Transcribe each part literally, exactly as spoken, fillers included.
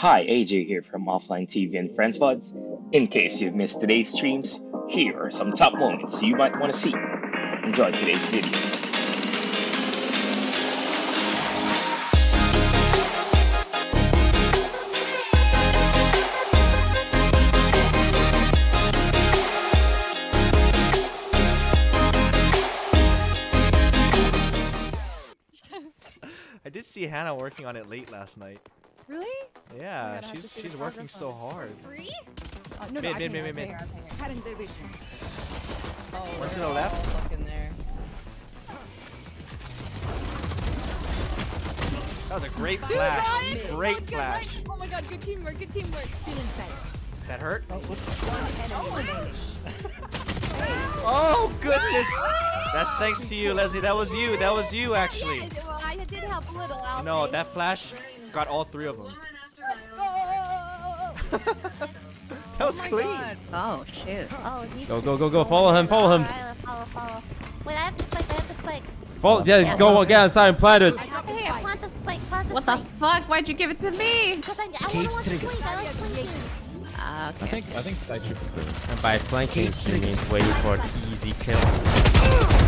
Hi, A J here from Offline T V and Friends V O Ds. In case you've missed today's streams, here are some top moments you might want to see. Enjoy today's video. I did see Hannah working on it late last night. Really? Yeah, oh God, she's she's working so hard. Free? Uh, no, no, mid, mid, mid, mid, mid. One to the left. There. That was a great Dude, flash. Ryan, great good, flash. Ryan. Oh my God, good teamwork, good teamwork. That hurt? Oh, oh goodness. That's thanks to you, Leslie. That was you. That was you, actually. Yeah, well, I did help a little. I'll no, think. that flash. Got all three of them. That was oh clean. God. Oh shoot. Oh, he's go go go go! Follow him! Follow him! Follow, follow, follow. Wait, I have the spike. I have the spike. Follow. Yeah, yeah go get outside and plant it. I have the spike. Plant the spike. Plant the what spike. the fuck? Why'd you give it to me? Because I, I want to flank. I like flanking. Uh, okay. I think I think side should prefer. And by flanking, she means waiting for an easy kill. Exactly.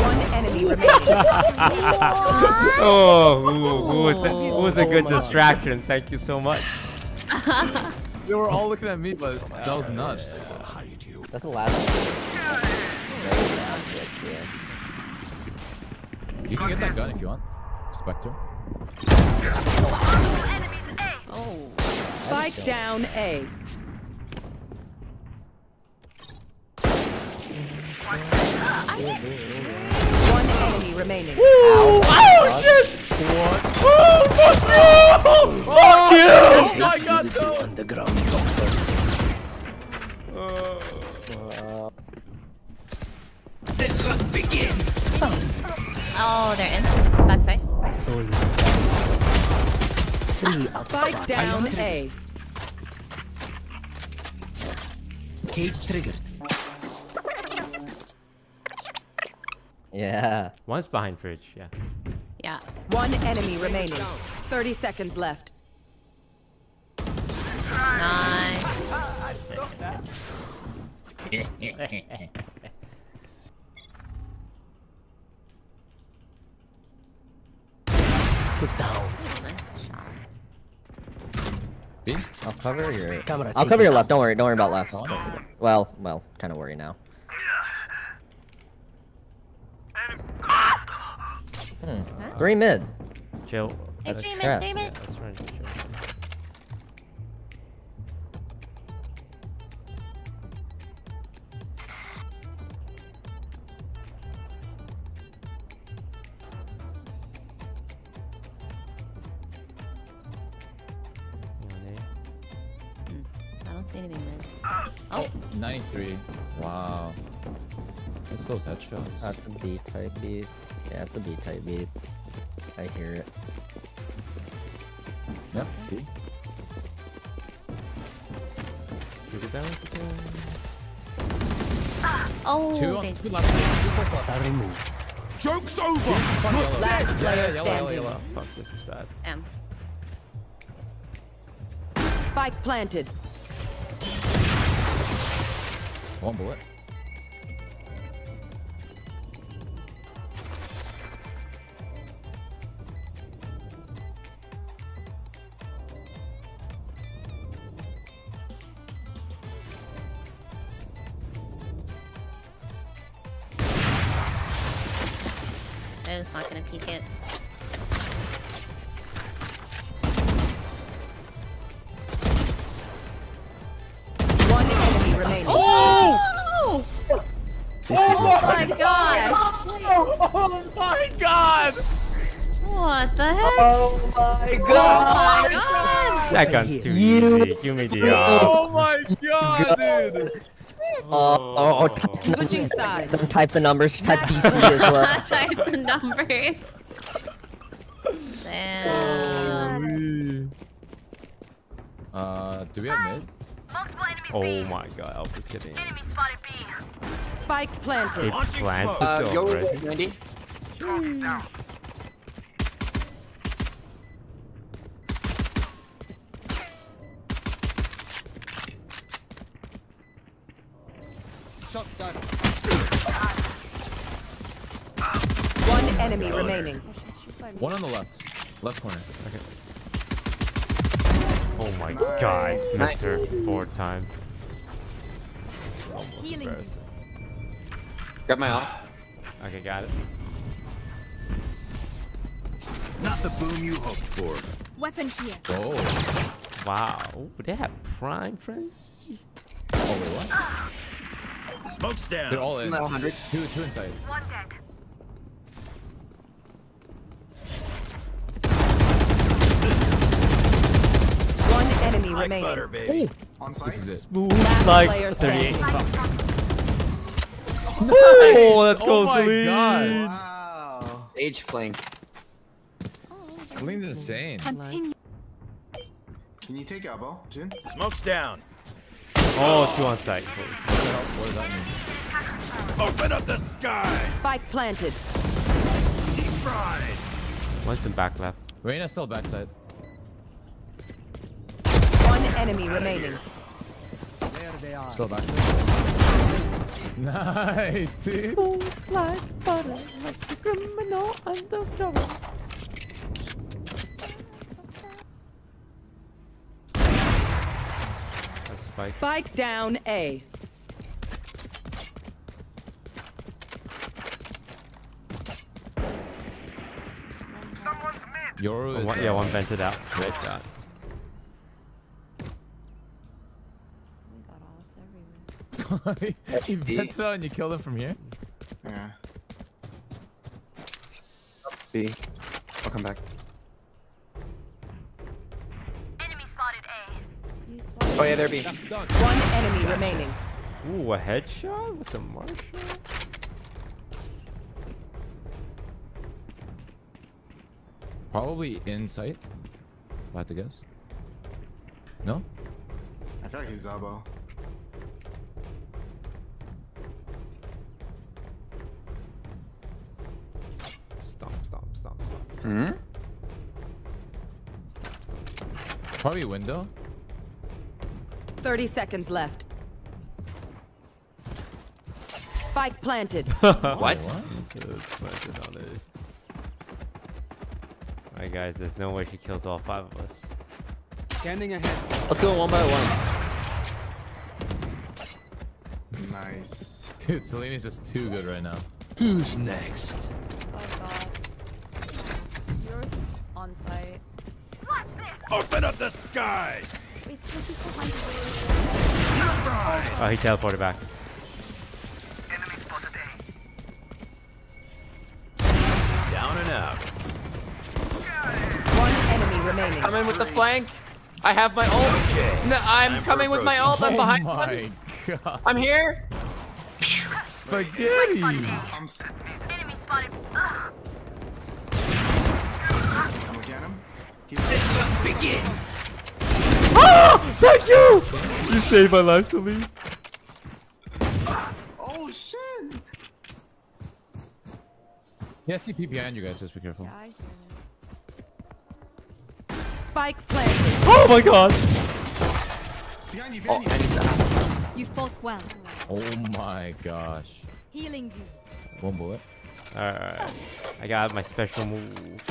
One enemy remaining. oh, ooh, ooh, that was a good oh distraction. God. Thank you so much. They were all looking at me, but that was nuts. That's the last one. You can get that gun if you want. Spectre. Oh. Spike down A. One enemy remaining. Woo! Ow. Oh shit! What? Oh fuck you! Oh, fuck you! Oh my God! No. Underground uh, the hunt begins. Oh, they're in the backside. Ah. Spike down A. Cage triggered. Yeah. One's behind fridge, yeah. Yeah. One enemy remaining. thirty seconds left. Nice. I stopped that. Put down. Nice shot. B? I'll cover your... I'll cover your left, don't worry, don't worry about left. Well, well, kind of worry now. Hmm. Huh? Three mid. Chill. That's hey, Jamin, Jamin. Yeah, that's right. Chill. Hmm. I don't see anything mid. Oh. ninety-three. Wow. It's those headshots. That's a B type beat. Yeah, it's a B type beat. I hear it. Yep. B. Ah, oh, two on, two left. Two Joke's over! Look last player standing. Fuck, this is bad. M. Spike planted. One bullet. I'm just not gonna peek it. One enemy remaining. Oh! Oh, oh my God! God. Oh my God! What the heck? Oh my God! Oh my God! That gun's too easy. Give me the odds. Oh my God, dude! Oh, oh, oh type switching sides. Don't type the numbers, type B C as well. Type the numbers. Damn. Uh, do we have mid? Oh my God, I'll just get in. Enemy spotted B. Spike planted. It's planted. Uh, go with ninety. Target down. Shot down. One enemy remaining. One on the left. Left corner. Okay. Oh my nice. God, missed her four times. Almost embarrassing. Got my off. Okay, got it. Not the boom you hoped for. Weapon here. Oh. Wow. They have prime friends? Oh, wait, what? Ah. Smoke's down. They're all in. one hundred. Two, two inside. One dead. Enemy like remaining. Butter, baby. On this is it. Smooth like thirty-eight. Nice. Oh, that's close. Oh my God. Wow. Age flank. Clean's insane. Continue. Can you take out ball, Jin? Smoke's down. Oh, two on site. What does that mean? Open up the sky. Spike planted. Deep fried. One's in back left. Reyna's still backside. Enemy remaining. There they are. Still back. Nice, dude. Like butter, like the criminal undercover. Spike. Spike down A. Someone's mid. Yoru is oh, one, yeah, one vented out. Great shot. He vented out and you killed him from here? Yeah. B. I'll come back. Enemy spotted A. You spotted oh yeah, there B. One enemy gotcha. Remaining. Ooh, a headshot with the Marshall? Probably in sight. If I have to guess. No? I feel like he's Zabo. Hmm? Probably window. thirty seconds left. Spike planted. What? What? Alright guys, there's no way she kills all five of us. Standing ahead. Let's go one by one. Nice. Dude, Selena's just too good right now. Who's next? On site. Watch this. Open up the sky! Wait, oh, he teleported back. Enemy spotted A. Down and out. One enemy remaining. I'm in with the flank. I have my ult. Okay. No, I'm Time coming with my ult. I'm behind. Oh my God. I'm here. Spaghetti. I'm enemy spotted. Ugh. It begins. Ah! Thank you! You saved my life, Celine. Oh shit! Yeah, S T P behind you guys, just be careful. Spike planted. Oh my God! Behind you, behind oh, you. You fought well. Oh my gosh. Healing you. One bullet. Alright. I got my special move.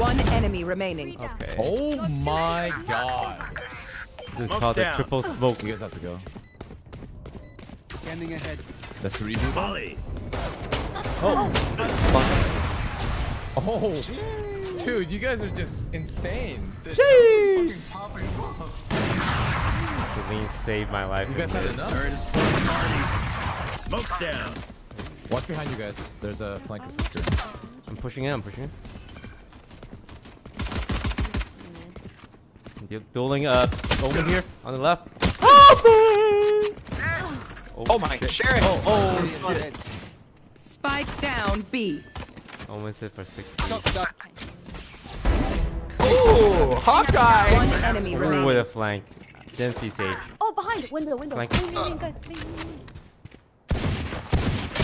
One enemy remaining. Okay. Oh my God. This is called a triple smoke. You guys have to go. Standing ahead. The three dude. Volley. Oh. Oh. Oh. Dude, you guys are just insane. Jeez. Celine saved my life. You guys had enough? Smoke's down. Watch behind you guys. There's a flanker for sure. I'm pushing in. I'm pushing in. Dueling up over here on the left. Oh, oh my shit. Sheriff! Oh, oh, oh shit. Spike down B. Almost hit for six. Oh, Hawkeye! One enemy remaining. With a flank. Didn't see save. Oh, behind window, window. Flank. Guys, guys,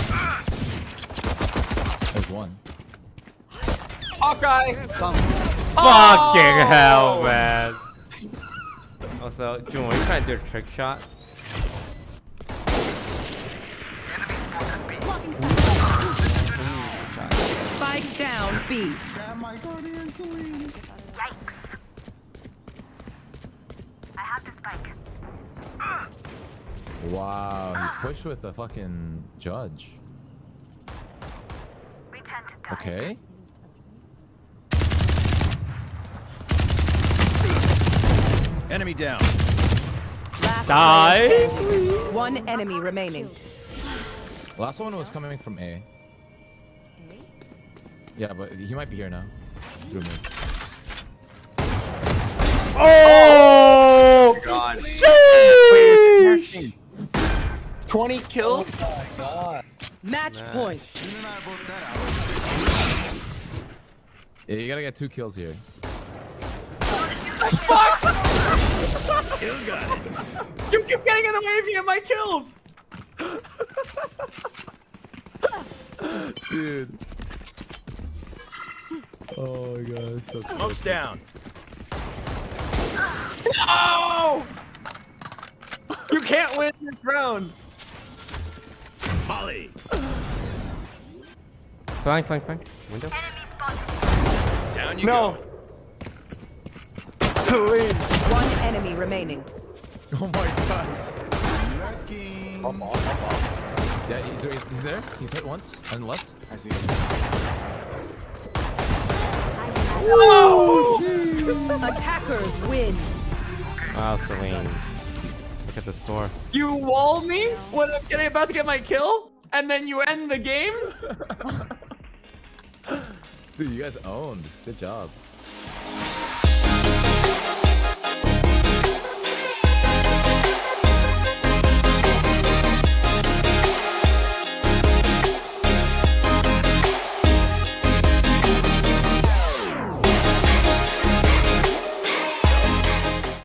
guys. one. Okay. Some. Fucking oh! hell, man. Also, Jun, are you trying to do a trick shot? Spike down, B. Grab my guardian, Celine. Yikes. I have to spike. Wow, you pushed with a fucking judge. We tend to die. Okay. Enemy down. Last die. Please. One enemy remaining. Last one was coming from A. Yeah, but he might be here now. Oh! Oh God. Sheesh. twenty kills? Oh my God. Match nah. point. Yeah, you gotta get two kills here. Fuck! Kill got it. You keep getting in the way of me and my kills! Dude. Oh my God. So smoke's down. No! You can't win this round. Molly. Flank, flank, flank. Window. Down you no. go. One enemy remaining. Oh my gosh. I'm off, I'm off. Yeah, he's, he's there. He's hit once and left. I see him. Whoa! Attackers win. Wow, Celine. Look at the score. You wall me when I'm getting about to get my kill, and then you end the game? Dude, you guys owned. Good job.